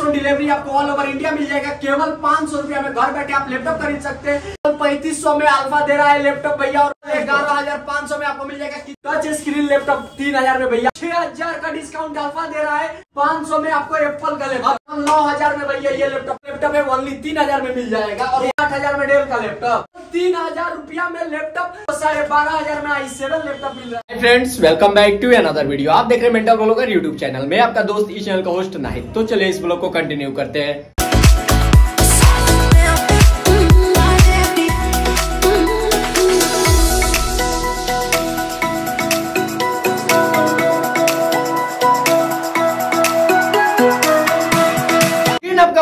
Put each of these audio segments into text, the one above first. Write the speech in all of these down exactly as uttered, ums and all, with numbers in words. Cash on delivery आपको all over India मिल जाएगा। केवल पांच सौ रुपया में घर बैठे आप लैपटॉप खरीद सकते हैं। पैंतीस सौ में अल्फा दे रहा है लैपटॉप भैया, और ग्यारह हजार पांच सौ में आपको मिल जाएगा टच स्क्रीन लैपटॉप तीन हजार में भैया। छह हजार का डिस्काउंट अल्फा दे रहा है, पांच सौ में आपको एप्पल का लैपटॉप नौ हजार में भैया। ये लैपटॉप लैपटॉप है ओनली तीन हजार में मिल जाएगा, और आठ हजार में डेल का लैपटॉप। तीन हजार रुपया में लैपटॉप, साढ़े बारह हजार में आई सेवन लैपटॉप मिल रहा है। Friends welcome back to another video, आप देख रहे हैं मेंटल व्लॉगर यूट्यूब चैनल में। आपका दोस्त इस चैनल का होस्ट नाहिद। तो चलिए इस ब्लॉग को कंटिन्यू करते हैं।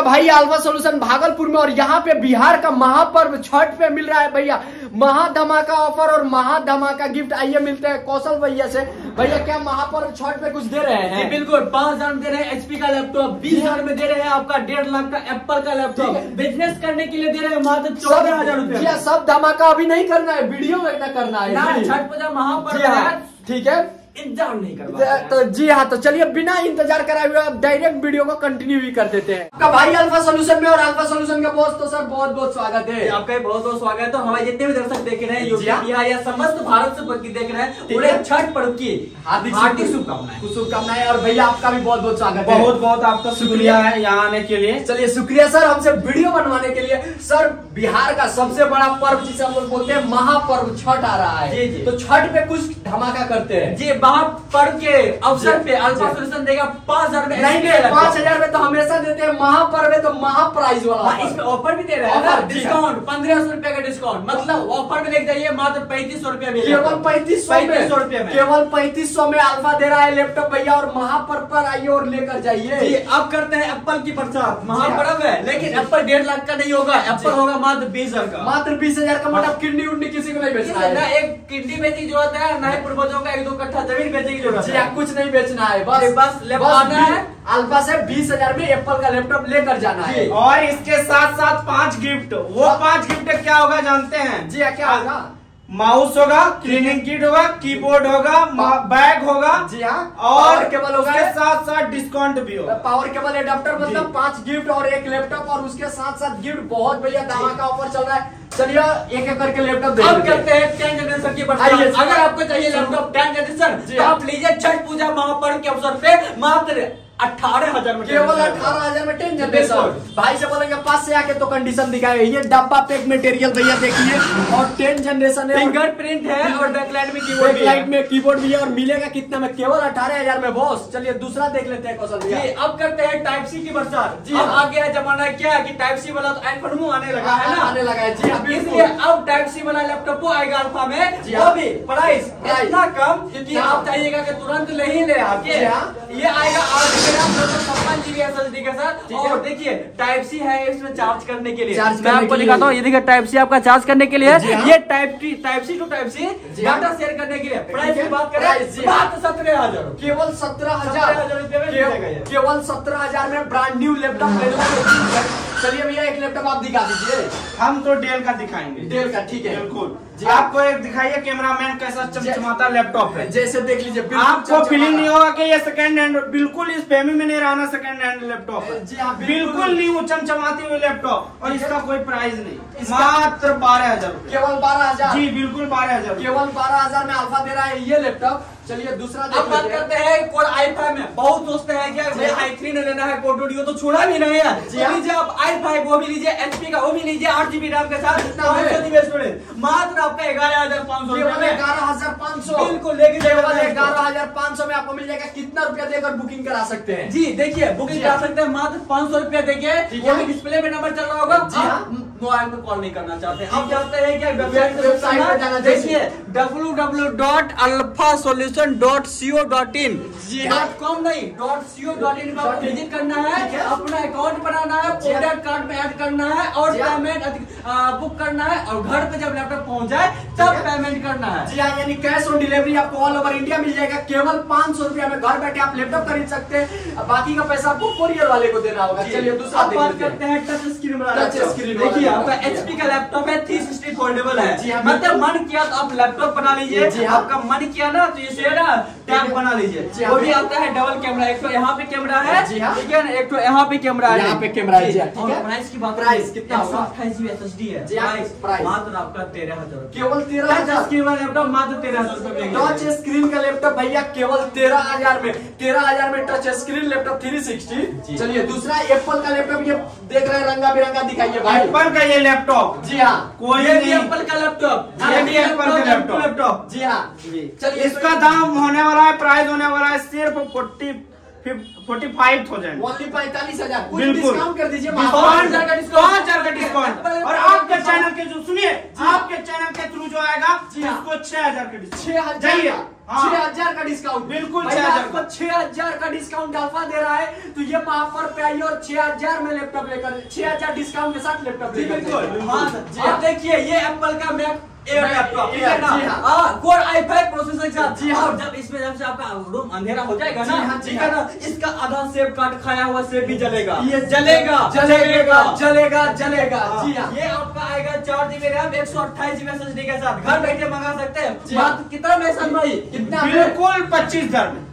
भाई अल्फा सोल्यूशन भागलपुर में, और यहाँ पे बिहार का महापर्व छठ पे मिल रहा है भैया। महाधमाका ऑफर और महाधमाका गिफ्ट। आइए मिलते हैं कौशल भैया से। भैया क्या महापर्व छठ पे कुछ दे रहे हैं? बिल्कुल, पांच हजार में दे रहे हैं एचपी का लैपटॉप, बीस हजार में दे रहे हैं आपका डेढ़ लाख का एप्पल का लैपटॉप। बिजनेस करने के लिए दे रहे हैं मात्र चौदह हजार रूपया। सब धमाका अभी नहीं करना है, वीडियो में करना है। छठ पूजा महापर्व, ठीक है, इंतजार नहीं करवा। तो जी हाँ, तो चलिए बिना इंतजार कराए हुए आप डायरेक्ट वीडियो को कंटिन्यू भी कर देते हैं। आपका भाई अल्फा सोल्यूशन में और अल्फा सोल्यूशन का बॉस। तो सर बहुत बहुत स्वागत है आपका, बहुत बहुत स्वागत है। तो हमारे जितने भी दर्शक देख रहे हैं यूपी या समस्त भारत से देख रहे हैं, पूरे छठ पर्व की हार्दिक शुभकामनाएं शुभकामनाएं और भैया आपका भी बहुत बहुत स्वागत है। बहुत बहुत आपका शुक्रिया है यहाँ आने के लिए। चलिए शुक्रिया सर हमसे वीडियो बनवाने के लिए। सर बिहार का सबसे बड़ा पर्व जिसे हम लोग बोलते हैं महापर्व छठ आ रहा है, तो छठ पे कुछ धमाका करते हैं जी। महापर्व के अवसर पे अल्फा सोल्यूशन देगा पांच हजार में, नहीं दे रहा पांच हजार में तो हमेशा देते हैं। महापर्व है तो महाप्राइज वाला इसमें ऑफर भी दे रहा है, डिस्काउंट पंद्रह सौ रुपया का डिस्काउंट। मतलब ऑफर में देख जाइए मात्र पैंतीस सौ रुपया में, केवल पैंतीस पैंतीस सौ रुपया में, केवल पैंतीस सौ में अल्फा दे रहा है लैपटॉप भैया। और महापर्व पर आइए और लेकर जाइए। अब करते हैं एप्पल की प्रसाद। महापर्व है लेकिन एप्पल डेढ़ लाख का नहीं होगा, एप्पल होगा मात्र बीस हजार का। मात्र बीस हजार का मतलब किडनी उडनी किसी को नहीं बेचना है, ना एक किडनी बेचने की जरूरत है, ना ही पूर्वजों का एक दो कट्ठा जमीन बेचने की जरूरत है। कुछ नहीं बेचना है, बस बस लैपटॉप है अल्फा से बीस हजार में एप्पल का लैपटॉप लेकर जाना है। और इसके साथ साथ पांच गिफ्ट। वो पांच गिफ्ट क्या होगा जानते हैं जी? क्या होगा? माउस होगा, क्लीनिंग किट होगा, कीबोर्ड होगा, बैग होगा जी हाँ, और केबल होगा, साथ साथ डिस्काउंट भी होगा। पावर केबल एडाप्टर, मतलब पांच गिफ्ट और एक लैपटॉप, और उसके साथ साथ गिफ्ट। बहुत बढ़िया धमाका ऑफर चल रहा है। चलिए एक एक करके लैपटॉप अब करते हैं टेन जनरेशन की बात। अगर आपको चाहिए लैपटॉप टेन जनरेशन, आप लीजिए छठ पूजा महापर्व के अवसर पे मात्र अठारह हजार में, केवल अठारह हजार में टेन जनरेशन। भाई से बोलेंगे पास से आके तो कंडीशन दिखाए। ये डब्बा पैक मटेरियल भैया देखिए, और टेन जनरेशन है, फिंगर प्रिंट है, और बैकलाइट में कीबोर्ड, बैकलाइट में कीबोर्ड भी है। और मिलेगा कितना में? केवल अठारह हजार में बॉस। चलिए दूसरा देख लेते हैं कौशल भैया। अब करते हैं टाइप सी की बरसात जी। अब आगे है जमाना क्या है कि टाइप सी वाला तो आईफोन मुँह आने लगा है ना, आने लगा है जी। इसलिए अब टाइप सी वाला लैपटॉप आएगा अल्फा में, वो भी प्राइस इतना कम क्योंकि आप चाहिएगा कि तुरंत नहीं ले आके। ये आएगा आज छप्पन जीबी एस एस डी के साथ, और देखिए टाइप सी है इसमें चार्ज करने के लिए। मैं आपको दिखाता हूँ, ये देखिए टाइप सी आपका चार्ज करने के लिए, ये type type C to type C data share करने के लिए। प्राइस की बात करें मात्र सत्रह हजार केवल सत्रह हजार केवल सत्रह हजार में ब्रांड न्यू लैपटॉप। चलिए भैया एक लैपटॉप आप दिखा दीजिए। हम तो डेल का दिखाएंगे, डेल का, ठीक है बिल्कुल। आपको एक दिखाइए कैमरामैन कैसा चमचमाता लैपटॉप है, जैसे देख लीजिए। आपको फीलिंग नहीं होगा कि ये सेकंड हैंड, बिल्कुल इस फेमी में नहीं रहना। सेकंड हैंड लैपटॉप है जी हाँ, बिल्कुल न्यू चमचमाते हुए लैपटॉप। और इसका कोई प्राइस नहीं, मात्र बारह हजार केवल बारह हजार जी बिल्कुल बारह हजार केवल बारह हजार में अल्फा दे रहा है ये लैपटोप। चलिए दूसरा अब बात करते हैं कोर आई फाइव में। बहुत दोस्त है क्या भैया आई थ्री ने लेना है, कोर डूडियो तो छोड़ा भी नहीं है, लीजिए आप आई फाइव वो भी लीजिए, एचपी का वो भी लीजिए, आठ जीबी रैम के साथ मात्र आपका ग्यारह हजार पाँच सौ ग्यारह हजार पाँच सौ बिल्कुल लेके जाएगा। ग्यारह हजार पाँच सौ में आपको मिल जाएगा। कितना रुपया देकर बुकिंग करा सकते हैं जी? देखिए बुकिंग करा सकते हैं मात्र पाँच सौ रुपया देके। डिस्प्ले में नंबर चल रहा होगा, मोबाइल में कॉल नहीं करना चाहते हैं। आप जानते हैं क्या वेबसाइट पर जाना चाहिए, W W dot alpha solution dot C O dot in dot com नहीं dot C O dot in पर विजिट करना है, अपना अकाउंट बनाना है, प्रोडक्ट कार्ड में ऐड करना है, और पेमेंट बुक करना है, और घर पे जब लैपटॉप पहुंच जाए तब पेमेंट करना है जी हाँ। यानी कैश ऑन डिलीवरी आपको ऑल ओवर इंडिया मिल जाएगा। केवल पाँच सौ रुपया में घर बैठे आप लैपटॉप खरीद सकते हैं, बाकी का पैसा आपको कोरियर वाले को देना होगा। चलिए दूसरा बात करते हैं टच स्क्रीन वाला। टच स्क्रीन देखिए आपका एचपी का लैपटॉप है, थ्री सिक्स्टी फोल्डेबल है, मतलब मन किया तो आप लैपटॉप बना लीजिए। आपका मन किया ना तो ये ना टैब बना लीजिए। वो भी आता है डबल कैमरा, एक तो यहाँ पे कैमरा है ठीक है, एक तो यहाँ पे कैमरा है, यहाँ पे कैमरा है। प्राइस की बात, प्राइस कितना होगा? अट्ठाईस जीबी एस एस डी है। प्राइस मात्र आपका तेरह हजार, केवल तेरह हजार। केवल लैपटॉप मात्र तेरह हजार, टच स्क्रीन का लैपटॉप भैया केवल तेरह हजार में, तेरह हजार में touch screen laptop three sixty. चलिए दूसरा एप्पल का लैपटॉप, ये देख रहे हैं रंगा बिरंगा दिखाइए भाई, एप्पल का ये लैपटॉप। जी हाँ, कोई एप्पल का लैपटॉप, एप्पल का लैपटॉप। जी हाँ, चलिए इसका दाम होने वाला है, प्राइस होने वाला है सिर्फ फोर्टी पैंतालीस हजार, पैंतालीस हजार। कुछ डिस्काउंट कर दीजिए, पाँच हजार का डिस्काउंट। और आपके चैनल के जो सुनिए, आपके चैनल के थ्रू जो आएगा उसको छह हजार का डिस्काउंट, छह हजार का डिस्काउंट। बिल्कुल आपको छह हजार का डिस्काउंट अल्फा दे रहा है, तो ये ऑफर पे आइए और छह हजार में लैपटॉप लेकर, छह हजार डिस्काउंट के साथ लैपटॉप। बिल्कुल आप देखिए ये एप्पल का Mac laptop core I five processor के साथ। जी हाँ, जब इसमें जब से आपका रूम अंधेरा हो जाएगा ना ठीक है ना, इसका आधा सेब काट खाया हुआ सेब भी जलेगा, ये जलेगा जलेगा जलेगा जलेगा। जी हाँ, ये आपका आएगा चार जीबी रैम एक सौ अट्ठाईस जीबी एस एस डी के साथ, घर बैठे मंगा सकते हैं। कितना में सर भाई, कितना? बिल्कुल पच्चीस हजार में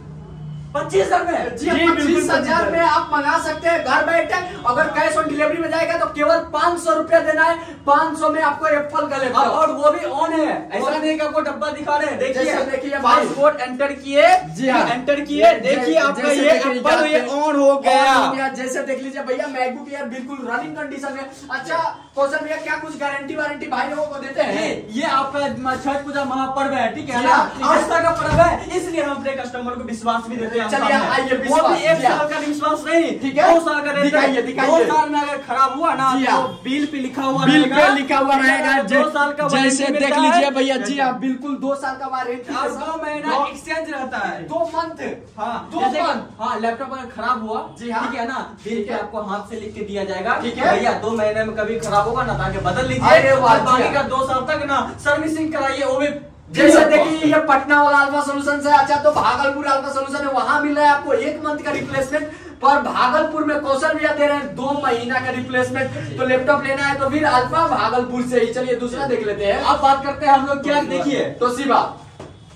पच्चीस हजार में जी पच्चीस हजार में आप मंगा सकते हैं घर बैठे। अगर कैश ऑन डिलीवरी में जाएगा तो केवल पाँच सौ रुपया देना है, पाँच सौ में आपको एप्पल का लेगा, और वो भी ऑन है, ऐसा नहीं आपको डब्बा दिखा रहे हैं। देखिए देखिए पासवर्ड एंटर किए, जी हाँ एंटर किए, देखिए आपका ये एप्पल ये ऑन हो गया। जैसे देख लीजिए भैया मैकबुक यार बिल्कुल रनिंग कंडीशन में। अच्छा क्वेश्चन भैया, क्या कुछ गारंटी वारंटी भाई लोगों को देते हैं? ये आपका छठ पूजा महापर्व है ठीक है ना, आस्था का पर्व है, इसलिए हम अपने कस्टमर को विश्वास भी देते हैं। चलिए आइए, वो भी एक साल का विश्वास नहीं ठीक है, दो साल का दिखाइए दिखाइए। दो साल में अगर खराब हुआ ना तो बिल पे लिखा हुआ, बिल पे लिखा हुआ रहेगा दो साल का, जैसे देख लीजिए भैया। जी हाँ बिल्कुल, दो साल का वारंटी, दो महीना एक्सचेंज रहता है, दो मंथ। हाँ दो मंथ। हाँ लैपटॉप अगर खराब हुआ जी हाँ ठीक है ना, बिल पे आपको हाथ से लिख के दिया जाएगा ठीक है भैया, दो महीने में कभी खराब होगा ना ताकि बदल लीजिए, बाकी का दो साल तक ना सर्विसिंग कराइए। वो भी जैसे देखिए ये पटना वाला अल्फा सोल्यूशन से, अच्छा तो भागलपुर अल्फा सोल्यूशन है, वहां मिला है आपको एक मंथ का रिप्लेसमेंट, पर भागलपुर में कौशल भैया दे रहे हैं दो महीना का रिप्लेसमेंट। तो लैपटॉप लेना है तो फिर अल्फा भागलपुर से ही। चलिए दूसरा देख लेते हैं, अब बात करते हैं हम लोग क्या। देखिए तो शिवा,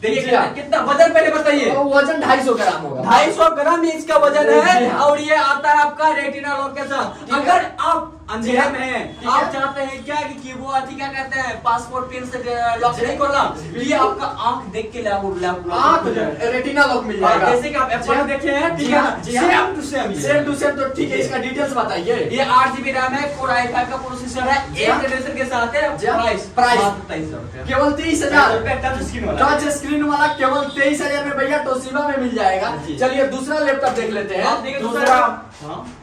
देखिए कितना वजन पहले बताइए, वजन ढाई सौ ग्राम होगा, ढाई सौ ग्राम इसका वजन है। और ये आता है आपका रेटिना लॉक के साथ। अगर आप अंधेरे में आप चाहते हैं क्या कि, कि वो अति क्या कहते हैं पासपोर्ट पेन से लॉक नहीं खोलना, ये आपका आंख देख के लॉक रेटिना लॉक मिल जाएगा, जैसे कि आप एप्पल देखे हैं ठीक है, same to same same to same. तो ठीक है इसका डिटेल्स बताइए, ये आठ जीबी रैम है, कोर आई फाइव का प्रोसेसर है, एक जनरेशन के साथ है। प्राइस प्राइस तेईस हजार केवल तेईस हजार टच स्क्रीन वाला, टच स्क्रीन वाला केवल तेईस हजार में भैया टोशिबा में मिल जाएगा। चलिए दूसरा लैपटॉप देख लेते हैं, दूसरा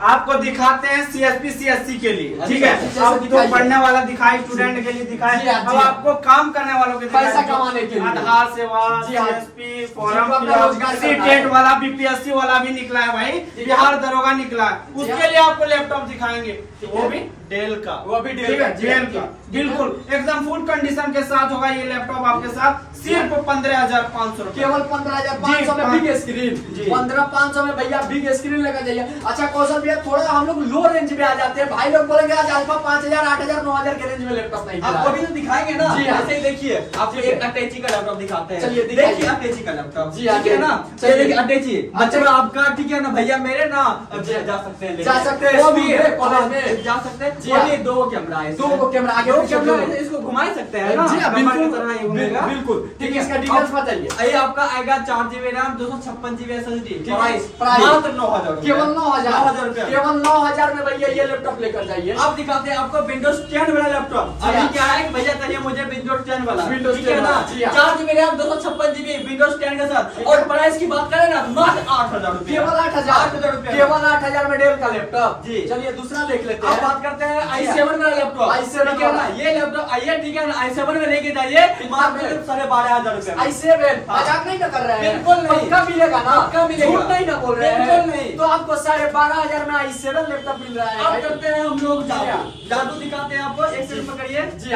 आपको दिखाते हैं C S P C S C के लिए ठीक है। आपको पढ़ने वाला दिखाई, स्टूडेंट के लिए दिखाई, अब आपको काम करने वालों के लिए, पैसा कमाने के लिए आधार सेवा, सीएसपी फॉर्म रोजगार वाला, बीपीएससी वाला भी निकला है भाई, बिहार दरोगा निकला है, उसके लिए आपको लैपटॉप दिखाएंगे, वो भी डेल का, वो भी डेल का बिल्कुल एकदम फुल कंडीशन के साथ होगा ये लैपटॉप आपके साथ सिर्फ पंद्रह हजार पाँच सौ केवल पंद्रह हजार पाँच सौ में बिग स्क्रीन, पंद्रह पाँच सौ में भैया बिग स्क्रीन लगा जाइए। अच्छा कौशल भैया थोड़ा हम लोग लो रेंज में आ जाते हैं, भाई लोग बोलेंगे आज अल्फा पाँच हजार आठ हजार नौ हजार के रेंज में लैपटॉप नहीं, आपको भी तो दिखाएंगे ना। जी ऐसे ही देखिए आपको एक अटैची का लैपटॉप दिखाते हैं, चलिए देखिए अटैची का लैपटॉप जी ठीक है ना, चलिए अटैची मतलब आपका ठीक है ना भैया, मेरे ना जा सकते हैं जा सकते हैं वो भी कॉलेज में जा सकते हैं। जी ये दो कैमरा है, दो कैमरा आगे कैमरा इसको घुमा सकते हैं ना, बिल्कुल ठीक है। इसका डिटेल्स बताइए, ये आपका आएगा चार जीबी रैम दो सौ छप्पन जीबी एस एस डी, मात्र नौ हजार केवल नौ हजार केवल नौ हजार में भैया ये लैपटॉप लेकर जाइए। अब दिखाते हैं आपको विंडोज टेन वाला लैपटॉप, अभी क्या है भैया चाहिए मुझे विंडोज टेन वाला, विंडोज टेन ना चार जीबी रैम दो सौ छप्पन जीबी विंडोज टेन के साथ, और प्राइस की बात करें ना मात्र आठ हजार रूपये केवल, आठ हजार आठ हजार रूपये केवल आठ हजार में डेल का लैपटॉप। जी चलिए दूसरा देख लेते हैं, बात करते हैं आई सेवन वाला लैपटॉप, आई सेवन का ये लैपटॉप आइए ठीक है ना, आई सेवन में लेके जाइए मात्र साढ़े बारह हजार रूपए। आई सेवन मजाक नहीं कर रहे हैं, बिल्कुल नहीं, पक्का मिलेगा ना, पक्का मिलेगा, झूठ नहीं ना बोल रहे हैं, तो आपको साढ़े बारह हजार में आई सेवन लैपटॉप मिल रहा है। अब करते हैं हम लोग जादू, जादू दिखाते हैं आपको। एक सेकंड पकड़िए जी,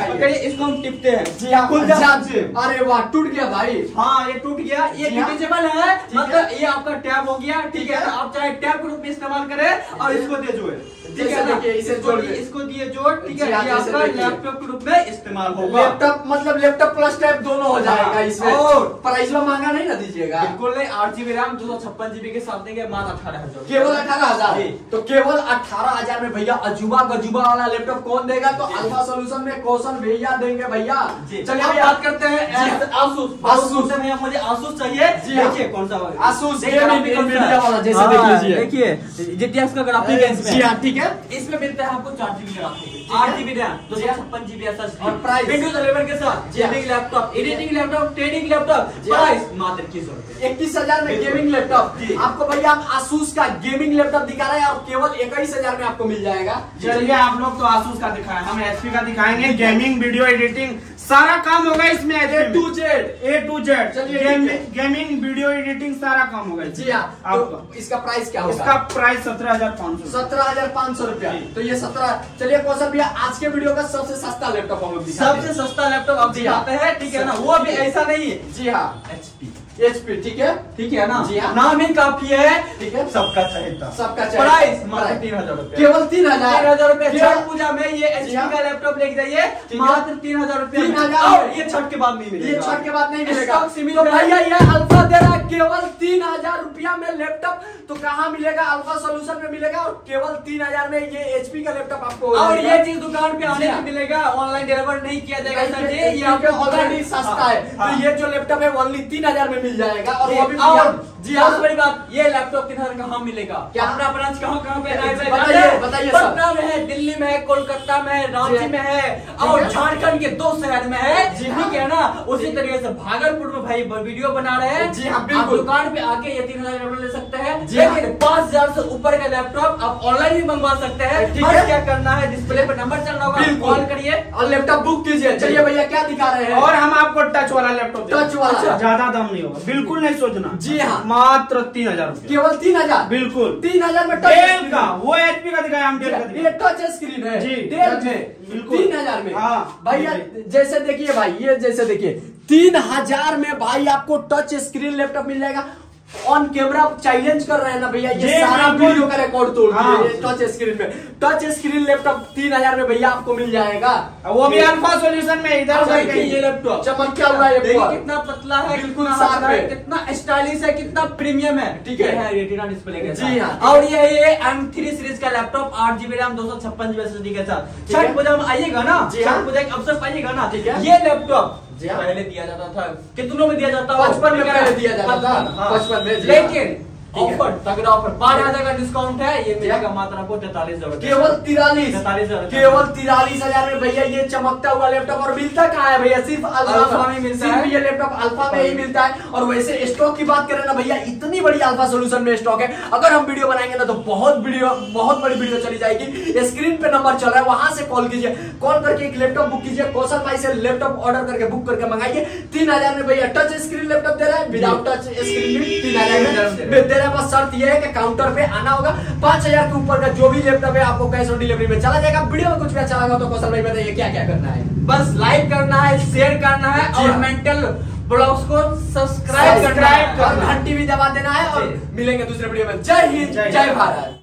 पकड़िए इसको, हम टिपते हैं जी हाँ जी। अरे वाह टूट गया भाई, हाँ ये टूट गया। ये डिटेचेबल है मतलब ये आपका टैब हो गया, ठीक है। आप चाहे टैब के रूप में इस्तेमाल करें और इसको दे जोड़, ठीक है ना, इसको दिए जोड़, ठीक है। ये आपका लैपटॉप के रूप में इस्तेमाल होगा, लैपटॉप मतलब लैपटॉप प्लस टैब दोनों हो जाएगा इसमें। और प्राइस में महंगा नहीं ना दीजिएगा, बिल्कुल नहीं। आठ जीबी रैम दो सौ छप्पन जीबी के साथ देंगे मात्र अठारह हजार केवल अठारह हजार। तो केवल अठारह हजार में भैया अजूबा गजूबा वाला लैपटॉप कौन देगा? तो अल्फा सोल्यूशन में क्वेश्चन भैया देंगे भैया। चलिए बात करते हैं आसूस, आसूस भैया मुझे आसूस चाहिए। देखिए कौन सा आसूस वाला, जैसे देख लीजिए, देखिए जीटीएक्स का ग्राफिक है इसमें, ठीक है। इसमें मिलता है आपको चार जीबी ग्राफिक, आठ जीबी रैम दो सौ छप्पन जीबी और प्राइस विंडोज इलेवन के साथ gaming laptop, editing laptop, trading laptop, price मात्र इक्कीस सौ रुपए, इक्कीस हजार में गेमिंग लैपटॉप आपको भैया। हम आसूस का गेमिंग लैपटॉप दिखा रहे हैं और केवल इक्कीस हजार में आपको मिल जाएगा। चलिए आप लोग तो आसूस का दिखाएं, हम एचपी का दिखाएंगे। गेमिंग वीडियो एडिटिंग सारा काम होगा इसमें, A to Z, A to Z. चलिए गेमिंग वीडियो एडिटिंग सारा काम होगा जी हाँ। आपका इसका प्राइस क्या होगा? इसका प्राइस सत्रह हजार पाँच सौ सत्रह हजार पाँच सौ रुपया। तो ये सत्रह। चलिए कौशल भैया आज के वीडियो का सबसे सस्ता लैपटॉप हम लोग सबसे सस्ता लैपटॉप आप दिखाते हैं, ठीक है ना। वो भी ऐसा नहीं है जी हाँ, एचपी एचपी, ठीक है ठीक है ना जी हाँ। नाम ही काफी है, ठीक है, सबका चाहिए सबका चाहिए। प्राइस मात्र तीन हजार रूपए, केवल तीन हजार तीन हजार रूपए। छठ पूजा में ये एचपी का लैपटॉप लेके जाइए मात्र तीन हजार रूपए। और ये छठ के बाद नहीं मिलेगा, ये छठ के बाद नहीं मिलेगा। तो भैया ये अल्फा दे रहा केवल तीन हजार रूपया में लैपटॉप, तो कहाँ मिलेगा? अल्फा सोल्यूशन में मिलेगा। और केवल तीन हजार में ये एचपी का लैपटॉप आपको, और ये चीज दुकान पे आने से मिलेगा, ऑनलाइन डिलीवर नहीं किया जाएगा सर जी। ये आपको ऑलरेडी सस्ता है, तो ये जो लैपटॉप है ओनली तीन हजार में मिल जाएगा। और वो भी जी हाँ, बड़ी बात ये लैपटॉप किधर कहाँ मिलेगा, क्या अपना ब्रांच कहाँ कहाँ पे है? बताइए। पटना में है, दिल्ली में है, कोलकाता में है, रांची में है और झारखंड के दो शहर में है, ठीक है ना। उसी तरीके से भागलपुर में भाई वीडियो बना रहे हैं जी हाँ, बिल्कुल। दुकान पे आके ये तीन हजार ले सकते हैं, लेकिन पाँच हजार से ऊपर का लैपटॉप आप ऑनलाइन भी मंगवा सकते हैं, ठीक है। क्या करना है, डिस्प्ले पे नंबर चल रहा होगा, कॉल करिए और लैपटॉप बुक कीजिए। चलिए भैया क्या दिखा रहे हैं? और हम आपको टच वाला लैपटॉप, टच वाला ज्यादा दाम नहीं होगा, बिल्कुल नहीं सोचना जी हाँ, मात्र तीन हजार केवल तीन हजार बिल्कुल तीन हजार में। डेल का वो एचपी का दिखाया हम, डेल टच स्क्रीन है जी, डेल में बिल्कुल तीन हजार में हाँ। भाई जैसे देखिए भाई, ये जैसे देखिए तीन हजार में भाई आपको टच स्क्रीन लैपटॉप मिल जाएगा। ऑन कैमरा चैलेंज कर रहे हैं ना भैया, ये सारा वीडियो का रिकॉर्ड तोड़ दिए टच स्क्रीन पे। टच स्क्रीन लैपटॉप तीन हजार में भैया आपको मिल जाएगा, वो भी अल्फा सॉल्यूशन में। इधर ये लैपटॉप चमकता हुआ है, कितना पतला है, बिल्कुल साफ है, कितना स्टाइलिश है, कितना प्रीमियम है, ठीक है, रेटिना डिस्प्ले के साथ। और ये एम थ्री सीरीज का लैपटॉप आठ जीबी रैम दो सौ छप्पन जीबी एसएसडी के साथ छठ पूजा में आइएगा ना, छठ पूजा के अवसर पर आइएगा ना, ठीक है। ये लैपटॉप पहले दिया जाता था, कितनों में दिया जाता है? पचपन में पहले दिया जाता था, पचपन में। लेकिन ऑफर तगड़ा ऑफर, बारह हजार का डिस्काउंट है, ये मिलेगा मात्र आपको तैतालीस हजार केवल तिरालीस तैतालीस हजार केवल तिरालीस हजार में भैया ये चमकता हुआ लैपटॉप। और मिलता कहाँ है भैया? सिर्फ अल्फा में मिलता है ये लैपटॉप, अल्फा में ही मिलता है। और वैसे स्टॉक की बात करें ना भैया, इतनी बड़ी अल्फा सोल्यूशन में स्टॉक है, अगर हम वीडियो बनाएंगे ना तो बहुत वीडियो बहुत बड़ी वीडियो चली जाएगी। स्क्रीन पे नंबर चल रहा है, वहां से कॉल कीजिए, कॉल करके एक लैपटॉप बुक कीजिए। कौशल भाई से लैपटॉप ऑर्डर करके बुक करके मंगाइए। तीन हजार में भैया टच स्क्रीन लैपटॉप दे रहा है, विदाउट टच स्क्रीन भी तीन हजार में दे रहा है। बस शर्त यह है कि काउंटर पे आना होगा, पांच हजार के ऊपर का जो भी लैपटॉप है आपको कैश ऑन डिलीवरी में चला जाएगा। वीडियो में कुछ भी अच्छा लगा तो कौशल भाई बताइए क्या क्या करना है? बस लाइक करना है, शेयर करना है और मेंटल ब्लॉग्स को सब्सक्राइब करना है, घंटी भी दबा देना है। और मिलेंगे दूसरे वीडियो में। जय हिंद, जय भारत।